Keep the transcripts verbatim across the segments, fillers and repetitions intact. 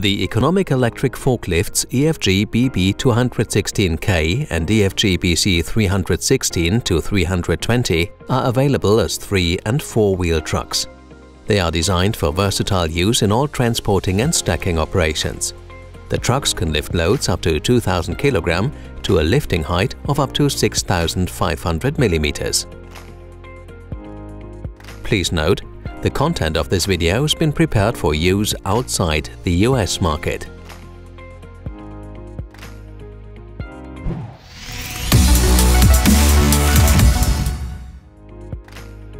The economic electric forklifts E F G B B two sixteen K and E F G B C three sixteen to three twenty are available as three- and four-wheel trucks. They are designed for versatile use in all transporting and stacking operations. The trucks can lift loads up to two thousand kilograms to a lifting height of up to six thousand five hundred millimeters. Please note, the content of this video has been prepared for use outside the U S market.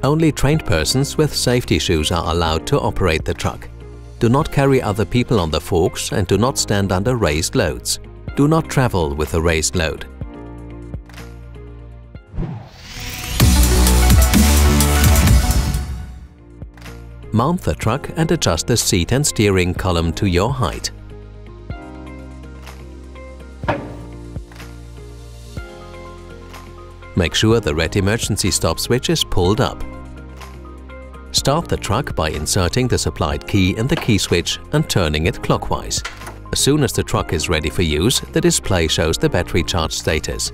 Only trained persons with safety shoes are allowed to operate the truck. Do not carry other people on the forks and do not stand under raised loads. Do not travel with a raised load. Mount the truck and adjust the seat and steering column to your height. Make sure the red emergency stop switch is pulled up. Start the truck by inserting the supplied key in the key switch and turning it clockwise. As soon as the truck is ready for use, the display shows the battery charge status.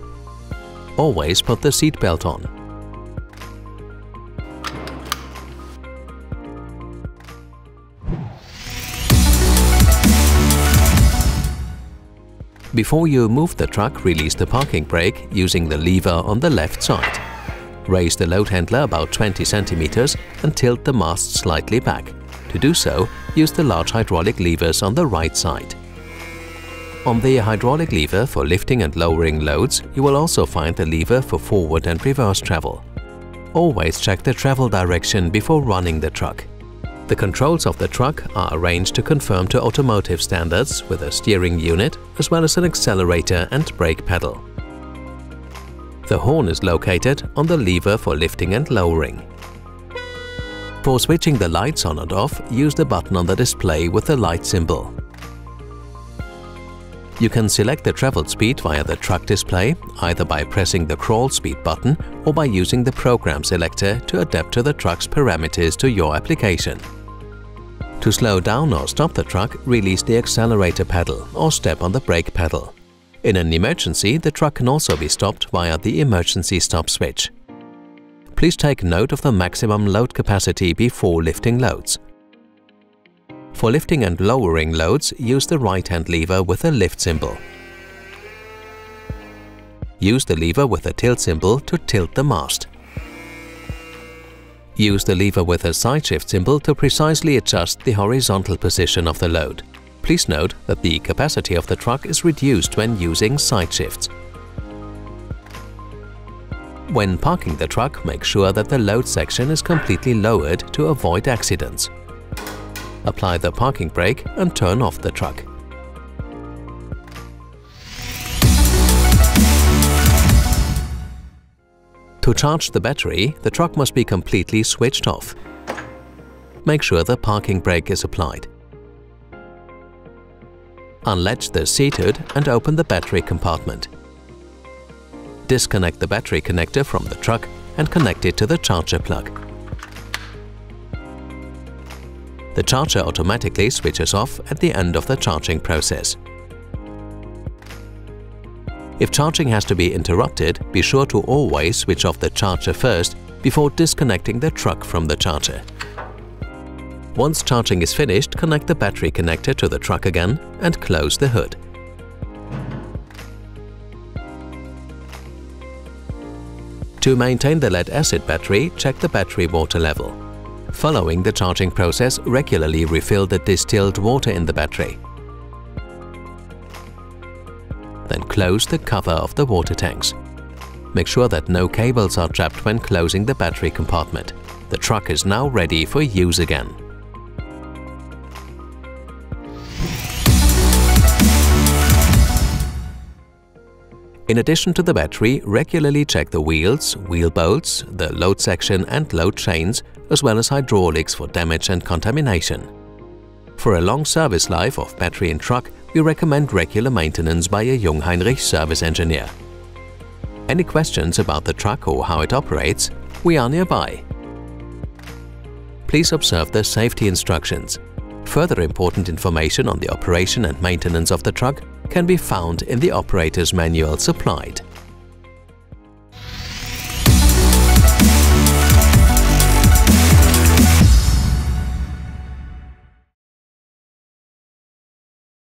Always put the seat belt on. Before you move the truck, release the parking brake using the lever on the left side. Raise the load handler about twenty centimeters and tilt the mast slightly back. To do so, use the large hydraulic levers on the right side. On the hydraulic lever for lifting and lowering loads, you will also find the lever for forward and reverse travel. Always check the travel direction before running the truck. The controls of the truck are arranged to conform to automotive standards with a steering unit as well as an accelerator and brake pedal. The horn is located on the lever for lifting and lowering. For switching the lights on and off, use the button on the display with the light symbol. You can select the traveled speed via the truck display, either by pressing the crawl speed button or by using the program selector to adapt to the truck's parameters to your application. To slow down or stop the truck, release the accelerator pedal or step on the brake pedal. In an emergency, the truck can also be stopped via the emergency stop switch. Please take note of the maximum load capacity before lifting loads. For lifting and lowering loads, use the right-hand lever with the lift symbol. Use the lever with the tilt symbol to tilt the mast. Use the lever with a side shift symbol to precisely adjust the horizontal position of the load. Please note that the capacity of the truck is reduced when using side shifts. When parking the truck, make sure that the load section is completely lowered to avoid accidents. Apply the parking brake and turn off the truck. To charge the battery, the truck must be completely switched off. Make sure the parking brake is applied. Unlatch the seat hood and open the battery compartment. Disconnect the battery connector from the truck and connect it to the charger plug. The charger automatically switches off at the end of the charging process. If charging has to be interrupted, be sure to always switch off the charger first before disconnecting the truck from the charger. Once charging is finished, connect the battery connector to the truck again and close the hood. To maintain the lead-acid battery, check the battery water level. Following the charging process, regularly refill the distilled water in the battery. Then close the cover of the water tanks. Make sure that no cables are trapped when closing the battery compartment. The truck is now ready for use again. In addition to the battery, regularly check the wheels, wheel bolts, the load section and load chains, as well as hydraulics for damage and contamination. For a long service life of battery and truck, we recommend regular maintenance by a Jungheinrich service engineer. Any questions about the truck or how it operates? We are nearby. Please observe the safety instructions. Further important information on the operation and maintenance of the truck can be found in the operator's manual supplied.